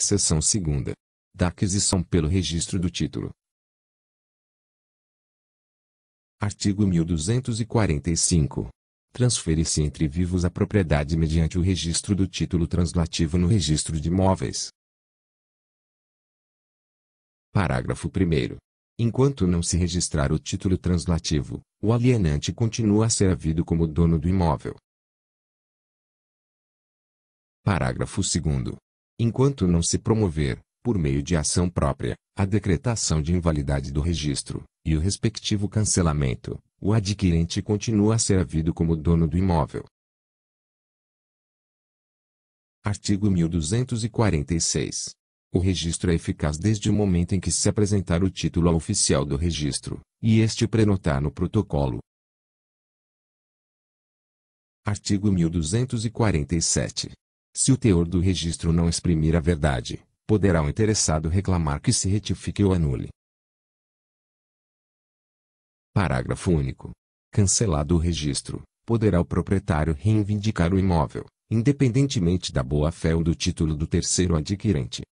Seção 2ª. Da aquisição pelo registro do título. Artigo 1245. Transfere-se entre vivos a propriedade mediante o registro do título translativo no registro de imóveis. Parágrafo 1º. Enquanto não se registrar o título translativo, o alienante continua a ser havido como dono do imóvel. Parágrafo 2º. Enquanto não se promover, por meio de ação própria, a decretação de invalidade do registro, e o respectivo cancelamento, o adquirente continua a ser havido como dono do imóvel. Artigo 1246. O registro é eficaz desde o momento em que se apresentar o título ao oficial do registro, e este o prenotar no protocolo. Artigo 1247. Se o teor do registro não exprimir a verdade, poderá o interessado reclamar que se retifique ou anule. Parágrafo único. Cancelado o registro, poderá o proprietário reivindicar o imóvel, independentemente da boa-fé ou do título do terceiro adquirente.